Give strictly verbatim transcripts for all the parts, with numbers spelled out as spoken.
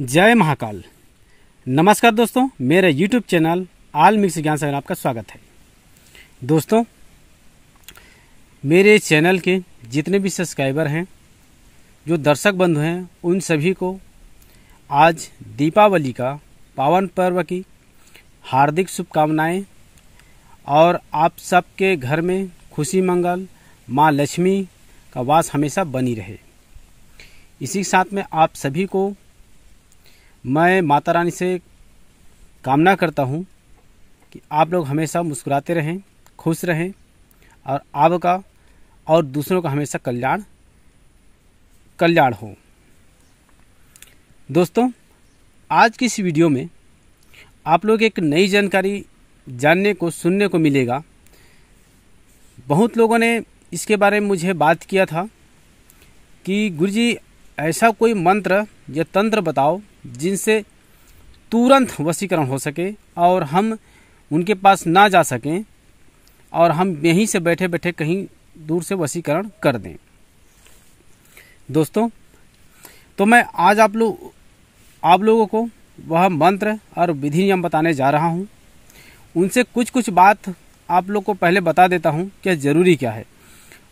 जय महाकाल। नमस्कार दोस्तों, मेरे YouTube चैनल ऑल मिक्स ज्ञान सागर आपका स्वागत है। दोस्तों, मेरे चैनल के जितने भी सब्सक्राइबर हैं, जो दर्शक बंधु हैं, उन सभी को आज दीपावली का पावन पर्व की हार्दिक शुभकामनाएं और आप सबके घर में खुशी मंगल माँ लक्ष्मी का वास हमेशा बनी रहे। इसी के साथ में आप सभी को मैं माता रानी से कामना करता हूं कि आप लोग हमेशा मुस्कुराते रहें, खुश रहें और आपका और दूसरों का हमेशा कल्याण कल्याण हो। दोस्तों, आज की इस वीडियो में आप लोग एक नई जानकारी जानने को सुनने को मिलेगा। बहुत लोगों ने इसके बारे में मुझे बात किया था कि गुरुजी ऐसा कोई मंत्र या तंत्र बताओ जिनसे तुरंत वशीकरण हो सके और हम उनके पास ना जा सकें और हम यहीं से बैठे बैठे कहीं दूर से वशीकरण कर दें। दोस्तों, तो मैं आज आप लोग आप लोगों को वह मंत्र और विधि नियम बताने जा रहा हूं। उनसे कुछ कुछ बात आप लोग को पहले बता देता हूं कि ज़रूरी क्या है।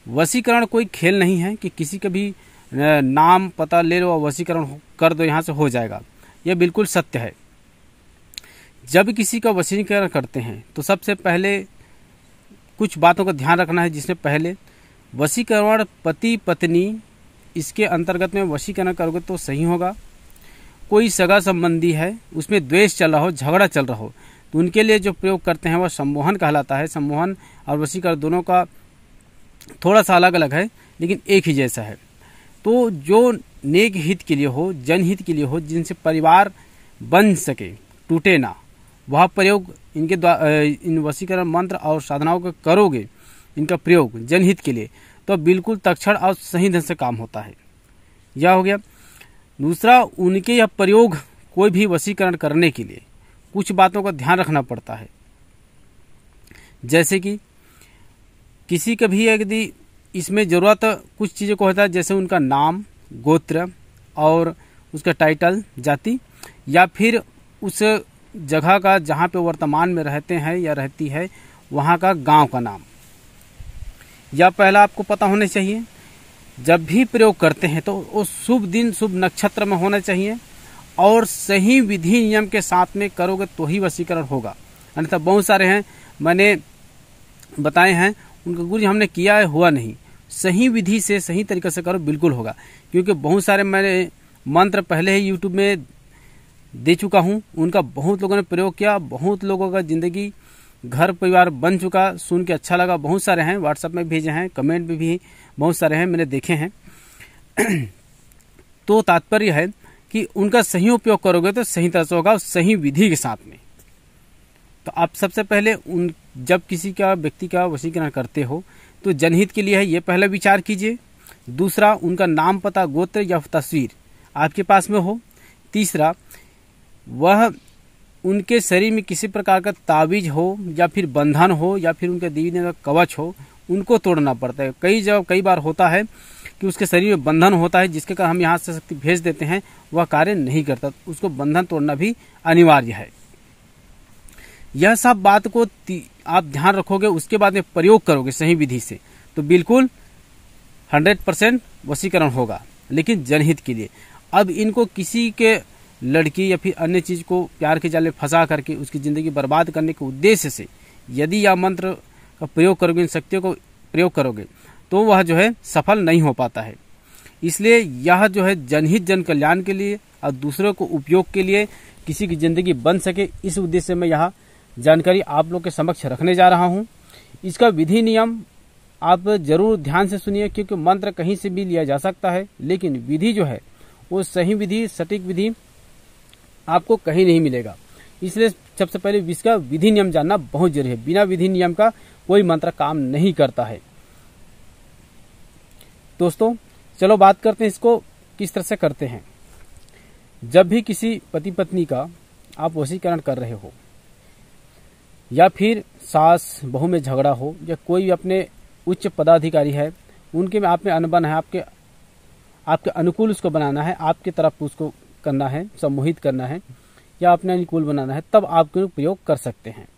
वशीकरण कोई खेल नहीं है कि किसी के भी नाम पता ले लो और वशीकरण कर दो, यहाँ से हो जाएगा। यह बिल्कुल सत्य है। जब किसी का वशीकरण करते हैं तो सबसे पहले कुछ बातों का ध्यान रखना है, जिसमें पहले वशीकरण पति पत्नी इसके अंतर्गत में वशीकरण करोगे तो सही होगा। कोई सगा संबंधी है, उसमें द्वेष चल रहा हो, झगड़ा चल रहा हो, तो उनके लिए जो प्रयोग करते हैं वह सम्मोहन कहलाता है। सम्मोहन और वशीकरण दोनों का थोड़ा सा अलग अलग है लेकिन एक ही जैसा है। तो जो नेक हित के लिए हो, जनहित के लिए हो, जिनसे परिवार बन सके, टूटे ना, वह प्रयोग इनके द्वारा इन वशीकरण मंत्र और साधनाओं का करोगे, इनका प्रयोग जनहित के लिए, तो बिल्कुल तक्षण और सही ढंग से काम होता है। यह हो गया। दूसरा, उनके यह प्रयोग कोई भी वशीकरण करने के लिए कुछ बातों का ध्यान रखना पड़ता है। जैसे कि किसी का भी यदि इसमें ज़रूरत कुछ चीज़ों को होता है, जैसे उनका नाम, गोत्र और उसका टाइटल, जाति, या फिर उस जगह का जहाँ पे वर्तमान में रहते हैं या रहती है वहाँ का गांव का नाम, या पहला आपको पता होना चाहिए। जब भी प्रयोग करते हैं तो वो शुभ दिन शुभ नक्षत्र में होना चाहिए और सही विधि नियम के साथ में करोगे तो ही वशीकरण होगा, अन्यथा बहुत सारे हैं मैंने बताए हैं उनका, गुरु जी हमने किया है हुआ नहीं। सही विधि से सही तरीके से करो, बिल्कुल होगा। क्योंकि बहुत सारे मैंने मंत्र पहले ही YouTube में दे चुका हूं, उनका बहुत लोगों ने प्रयोग किया, बहुत लोगों का जिंदगी घर परिवार बन चुका। सुन के अच्छा लगा। बहुत सारे हैं व्हाट्सएप में भेजे हैं, कमेंट में भी बहुत सारे हैं, मैंने देखे हैं। तो तात्पर्य है कि उनका सही उपयोग करोगे तो सही तरह से होगा और सही विधि के साथ में। तो आप सबसे पहले उन जब किसी का व्यक्ति का वशीकरण करते हो तो जनहित के लिए है, ये पहला विचार कीजिए। दूसरा, उनका नाम पता, गोत्र या तस्वीर आपके पास में हो। तीसरा, वह उनके शरीर में किसी प्रकार का ताबीज हो या फिर बंधन हो या फिर उनके देवी देवता का कवच हो, उनको तोड़ना पड़ता है। कई जगह कई बार होता है कि उसके शरीर में बंधन होता है जिसके कारण हम यहाँ से शक्ति भेज देते हैं, वह कार्य नहीं करता, उसको बंधन तोड़ना भी अनिवार्य है। यह सब बात को आप ध्यान रखोगे, उसके बाद में प्रयोग करोगे सही विधि से तो बिल्कुल सौ परसेंट वशीकरण होगा, लेकिन जनहित के लिए। अब इनको किसी के लड़की या फिर अन्य चीज़ को प्यार के जाल में फंसा करके उसकी ज़िंदगी बर्बाद करने के उद्देश्य से यदि यह मंत्र का प्रयोग करोगे, इन शक्तियों को प्रयोग करोगे, तो वह जो है सफल नहीं हो पाता है। इसलिए यह जो है जनहित, जन कल्याण के लिए और दूसरों को उपयोग के लिए, किसी की ज़िंदगी बन सके, इस उद्देश्य में यह जानकारी आप लोग के समक्ष रखने जा रहा हूं। इसका विधि नियम आप जरूर ध्यान से सुनिए, क्योंकि मंत्र कहीं से भी लिया जा सकता है लेकिन विधि जो है वो सही विधि, सटीक विधि आपको कहीं नहीं मिलेगा। इसलिए सबसे पहले इसका विधि नियम जानना बहुत जरूरी है। बिना विधि नियम का कोई मंत्र काम नहीं करता है। दोस्तों, चलो बात करते हैं इसको किस तरह से करते हैं। जब भी किसी पति पत्नी का आप वशीकरण कर रहे हो या फिर सास बहू में झगड़ा हो या कोई अपने उच्च पदाधिकारी है उनके में आप में अनबन है, आपके आपके अनुकूल उसको बनाना है, आपकी तरफ उसको करना है, सम्मोहित करना है या अपने अनुकूल बनाना है, तब आप प्रयोग कर सकते हैं।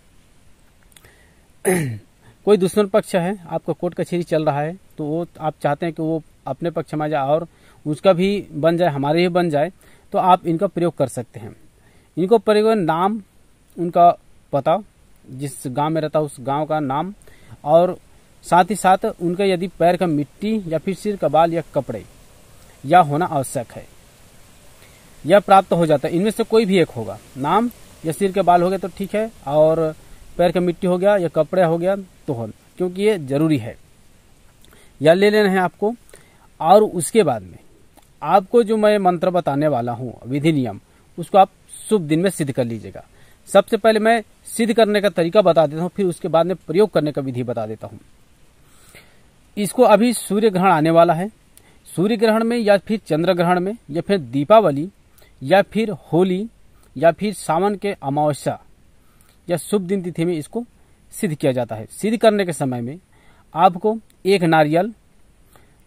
कोई दुश्मन पक्ष है, आपका कोर्ट कचहरी चल रहा है, तो वो आप चाहते हैं कि वो अपने पक्ष में आ जाए और उसका भी बन जाए, हमारे भी बन जाए, तो आप इनका प्रयोग कर सकते हैं। इनको प्रयोग नाम, उनका पता, जिस गांव में रहता है उस गांव का नाम, और साथ ही साथ उनका यदि पैर का मिट्टी या फिर सिर का बाल या कपड़े या होना आवश्यक है, यह प्राप्त हो जाता है। इनमें से कोई भी एक होगा, नाम या सिर के बाल हो गया तो ठीक है, और पैर का मिट्टी हो गया या कपड़े हो गया तो हो, क्योंकि ये जरूरी है, यह ले लेना है आपको। और उसके बाद में आपको जो मैं मंत्र बताने वाला हूँ, विधि नियम, उसको आप शुभ दिन में सिद्ध कर लीजिएगा। सबसे पहले मैं सिद्ध करने का तरीका बता देता हूँ, फिर उसके बाद में प्रयोग करने का विधि बता देता हूँ। इसको अभी सूर्य ग्रहण आने वाला है, सूर्य ग्रहण में या फिर चंद्र ग्रहण में या फिर दीपावली या फिर होली या फिर सावन के अमावस्या या शुभ दिन तिथि में इसको सिद्ध किया जाता है। सिद्ध करने के समय में आपको एक नारियल,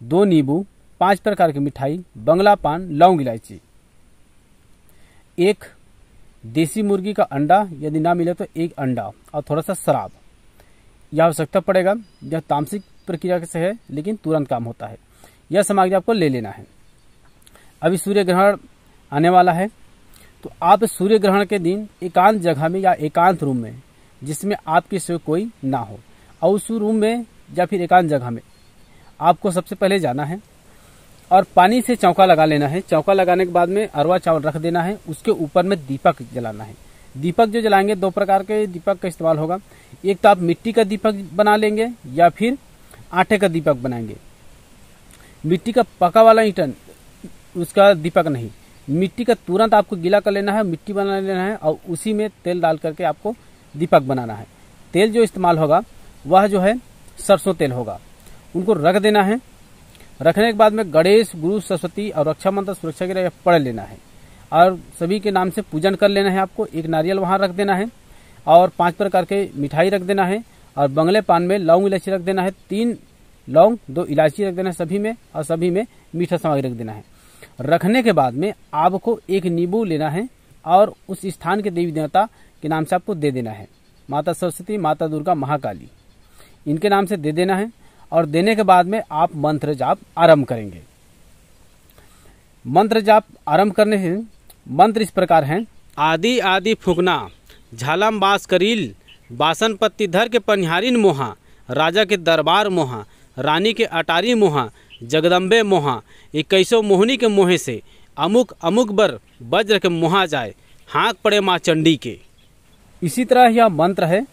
दो नींबू, पांच प्रकार की मिठाई, बंगला पान, लौंग इलायची, एक देसी मुर्गी का अंडा, यदि ना मिले तो एक अंडा, और थोड़ा सा शराब। यह आवश्यकता पड़ेगा, यह तामसिक प्रक्रिया से है लेकिन तुरंत काम होता है। यह सामग्री आपको ले लेना है। अभी सूर्य ग्रहण आने वाला है, तो आप सूर्य ग्रहण के दिन एकांत जगह में या एकांत रूम में, जिसमें आपके से कोई ना हो, और उस रूम में या फिर एकांत जगह में आपको सबसे पहले जाना है और पानी से चौका लगा लेना है। चौका लगाने के बाद में अरवा चावल रख देना है, उसके ऊपर में दीपक जलाना है। दीपक जो जलाएंगे, दो प्रकार के दीपक का इस्तेमाल होगा, एक तो आप मिट्टी का दीपक बना लेंगे या फिर आटे का दीपक बनाएंगे। मिट्टी का पका वाला ईंटन उसका दीपक नहीं, मिट्टी का तुरंत आपको गीला कर लेना है, मिट्टी बना लेना है और उसी में तेल डाल करके आपको दीपक बनाना है। तेल जो इस्तेमाल होगा वह जो है सरसों तेल होगा। उनको रख देना है, रखने के बाद में गणेश, गुरु, सरस्वती और रक्षा मंत्र, सुरक्षा के लिए पढ़ लेना है और सभी के नाम से पूजन कर लेना है। आपको एक नारियल वहाँ रख देना है और पांच प्रकार के मिठाई रख देना है और बंगले पान में लौंग इलायची रख देना है, तीन लौंग दो इलायची रख देना है सभी में, और सभी में मीठा सामग्री रख देना है। रखने के बाद में आपको एक नींबू लेना है और उस स्थान के देवी देवता के नाम से आपको दे देना है, माता सरस्वती, माता दुर्गा, महाकाली, इनके नाम से दे देना है। और देने के बाद में आप मंत्र जाप आरंभ करेंगे। मंत्र जाप आरंभ करने हैं, मंत्र इस प्रकार हैं: आदि आदि फूकना, झालम बास करील, बासन पत्ती धर के पनिहारिन मोहा, राजा के दरबार मोहा, रानी के अटारी मोहा, जगदम्बे मोहा, इक्कीसों मोहनी के मोहे से, अमुक अमुक बर वज्र के मोहा जाए, हाँक पड़े माँ चंडी के। इसी तरह यह मंत्र है,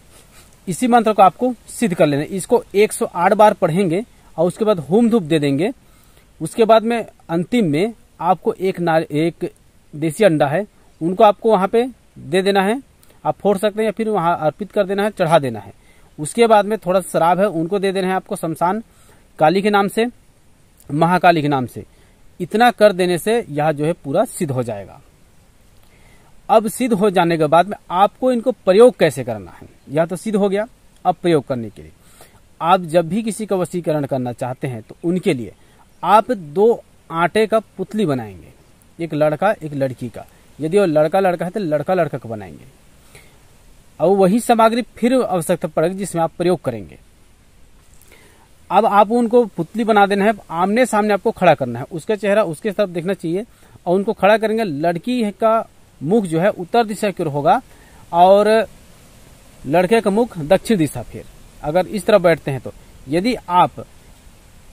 इसी मंत्र को आपको सिद्ध कर लेना है। इसको एक सौ आठ बार पढ़ेंगे और उसके बाद होम धूप दे देंगे। उसके बाद में अंतिम में आपको एक नार एक देसी अंडा है, उनको आपको वहाँ पे दे देना है, आप फोड़ सकते हैं या फिर वहाँ अर्पित कर देना है, चढ़ा देना है। उसके बाद में थोड़ा शराब है, उनको दे देना है आपको शमशान काली के नाम से, महाकाली के नाम से। इतना कर देने से यह जो है पूरा सिद्ध हो जाएगा। अब सिद्ध हो जाने के बाद में आपको इनको प्रयोग कैसे करना है, यह तो सिद्ध हो गया। अब प्रयोग करने के लिए आप जब भी किसी का वशीकरण करना चाहते हैं, तो उनके लिए आप दो आटे का पुतली बनाएंगे, एक लड़का एक लड़की का, यदि वो लड़का लड़का है तो लड़का लड़का का बनाएंगे, और वही सामग्री फिर आवश्यकता पड़ेगी जिसमें आप प्रयोग करेंगे। अब आप उनको पुतली बना देना है, आमने सामने आपको खड़ा करना है, उसका चेहरा उसके तरफ देखना चाहिए और उनको खड़ा करेंगे। लड़की का मुख जो है उत्तर दिशा की ओर होगा और लड़के का मुख दक्षिण दिशा। फिर अगर इस तरफ बैठते हैं तो, यदि आप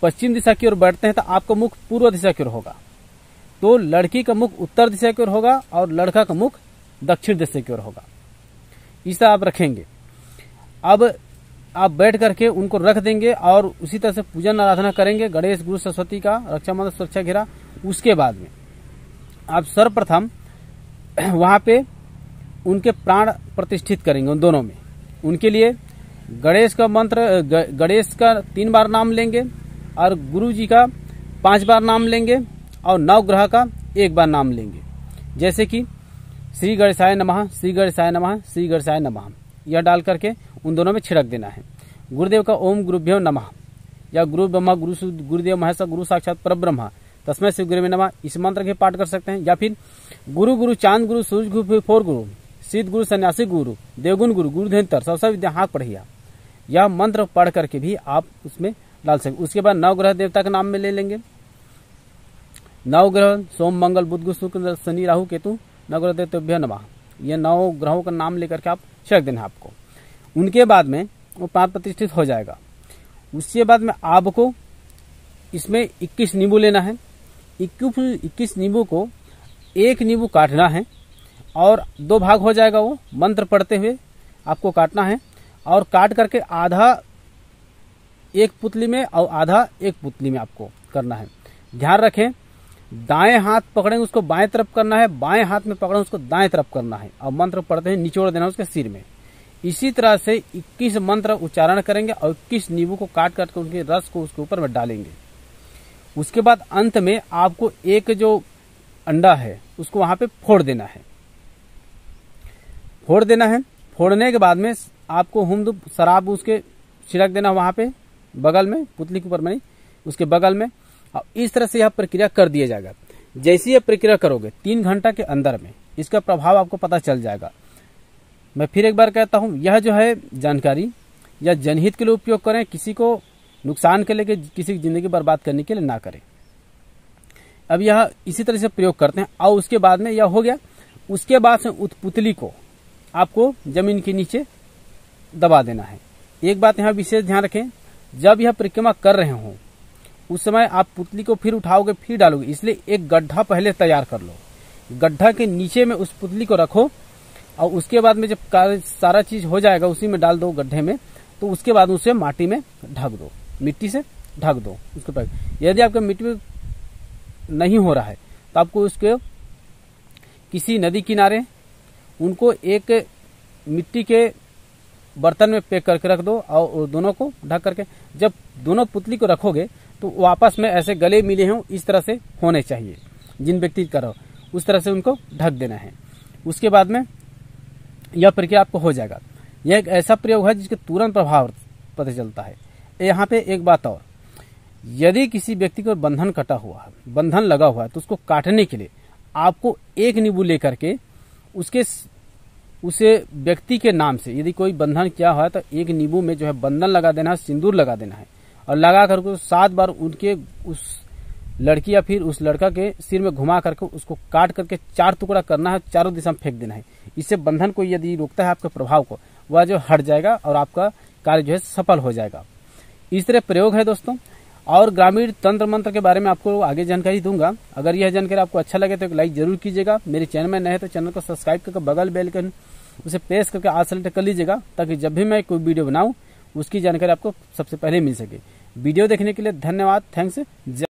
पश्चिम दिशा की ओर बैठते हैं तो आपका मुख पूर्व दिशा की ओर होगा। तो लड़की का मुख उत्तर दिशा की ओर होगा और लड़का का मुख दक्षिण दिशा की ओर होगा। इस तरह आप रखेंगे। अब आप बैठ करके उनको रख देंगे और उसी तरह से पूजन आराधना करेंगे, गणेश, गुरु, सरस्वती का, रक्षा मंत्र, सुरक्षा घेरा। उसके बाद में आप सर्वप्रथम वहाँ पे उनके प्राण प्रतिष्ठित करेंगे, उन दोनों में। उनके लिए गणेश का मंत्र, गणेश का तीन बार नाम लेंगे और गुरु जी का पांच बार नाम लेंगे और नवग्रह का एक बार नाम लेंगे, जैसे कि श्री गणेशाय नमः, श्री गणेशाय नमः, श्री गणेशाय नमः, यह डाल करके उन दोनों में छिड़क देना है। गुरुदेव का ओम गुरुभ्यो नमः या गुरु ब्रह्मा गुरु गुरुदेव महेश गुरु साक्षात परब्रह्मा तस्मै शिव गुरुवे नमः, इस मंत्र के पाठ कर सकते हैं। या फिर गुरु गुरु चांद गुरु सूर्य गुरु फोर गुरु सिद्ध गुरु सन्यासी गुरु देवगुण गुरु गुरु धंतर सबसे विद्या हाथ पढ़िया, यह मंत्र पढ़ करके भी आप उसमें डाल सकते। उसके बाद नवग्रह देवता के नाम में ले लेंगे, नवग्रह सोम मंगल बुध गुरु शुक्र शनि राहु केतु नवग्रह देवतेभ्यः नमः, ये नौ ग्रहों का नाम लेकर के आप छक देना आपको। उनके बाद में वो प्राण प्रतिष्ठित हो जाएगा। उसके बाद में आपको इसमें इक्कीस नींबू लेना है, इक्कीस नींबू को एक नींबू काटना है और दो भाग हो जाएगा, वो मंत्र पढ़ते हुए आपको काटना है और काट करके आधा एक पुतली में और आधा एक पुतली में आपको करना है। ध्यान रखें, दाएं हाथ पकड़ेंगे उसको बाएं तरफ करना है, बाएं हाथ में पकड़ेंगे उसको दाएं तरफ करना है और मंत्र पढ़ते हैं निचोड़ देना उसके सिर में। इसी तरह से इक्कीस मंत्र उच्चारण करेंगे और इक्कीस नींबू को काट काट कर उनके रस को उसके ऊपर में डालेंगे। उसके बाद अंत में आपको एक जो अंडा है उसको वहां पे फोड़ देना है, फोड़ देना है। फोड़ने के बाद में आपको हुम धूप शराब उसके छिड़क देना वहां पे बगल में, पुतली के ऊपर में नहीं, उसके बगल में। और इस तरह से यह प्रक्रिया कर दिया जाएगा। जैसी यह प्रक्रिया करोगे तीन घंटा के अंदर में इसका प्रभाव आपको पता चल जाएगा। मैं फिर एक बार कहता हूँ, यह जो है जानकारी या जनहित के लिए उपयोग करें, किसी को नुकसान के लिए किसी की जिंदगी बर्बाद करने के लिए ना करें। अब यह इसी तरह से प्रयोग करते हैं और उसके बाद में यह हो गया। उसके बाद से उस पुतली को आपको जमीन के नीचे दबा देना है। एक बात यहाँ विशेष ध्यान रखें, जब यह परिक्रमा कर रहे हों उस समय आप पुतली को फिर उठाओगे फिर डालोगे, इसलिए एक गड्ढा पहले तैयार कर लो, गड्ढा के नीचे में उस पुतली को रखो और उसके बाद में जब सारा चीज हो जाएगा उसी में डाल दो गड्ढे में, तो उसके बाद उसे माटी में ढक दो, मिट्टी से ढक दो उसके पैर। यदि आपके मिट्टी में नहीं हो रहा है तो आपको उसके किसी नदी किनारे उनको एक मिट्टी के बर्तन में पैक करके रख दो और दोनों को ढक करके जब दोनों पुतली को रखोगे तो आपस में ऐसे गले मिले हों इस तरह से होने चाहिए, जिन व्यक्ति करो उस तरह से उनको ढक देना है। उसके बाद में यह प्रक्रिया आपको हो जाएगा। यह एक ऐसा प्रयोग है जिसके तुरंत प्रभाव पता चलता है। यहाँ पे एक बात और, यदि किसी व्यक्ति को बंधन कटा हुआ है, बंधन लगा हुआ है, तो उसको काटने के लिए आपको एक नींबू लेकर के उसके उसे व्यक्ति के नाम से, यदि कोई बंधन किया हुआ है तो एक नींबू में जो है बंधन लगा देना है, सिंदूर लगा देना है और लगा करके सात बार उनके उस लड़की या फिर उस लड़का के सिर में घुमा करके उसको काट करके चार टुकड़ा करना है, चारों दिशा में फेंक देना है। इससे बंधन को यदि रोकता है आपके प्रभाव को, वह जो हट जाएगा और आपका कार्य जो है सफल हो जाएगा। इस तरह प्रयोग है दोस्तों। और ग्रामीण तंत्र मंत्र के बारे में आपको आगे जानकारी दूंगा। अगर यह जानकारी आपको अच्छा लगे तो एक लाइक जरूर कीजिएगा, मेरे चैनल में नए तो चैनल को सब्सक्राइब करके बगल बेल आइकन उसे प्रेस करके आल सेलेक्ट कर लीजिएगा, ताकि जब भी मैं कोई वीडियो बनाऊँ उसकी जानकारी आपको सबसे पहले मिल सके। वीडियो देखने के लिए धन्यवाद, थैंक्स।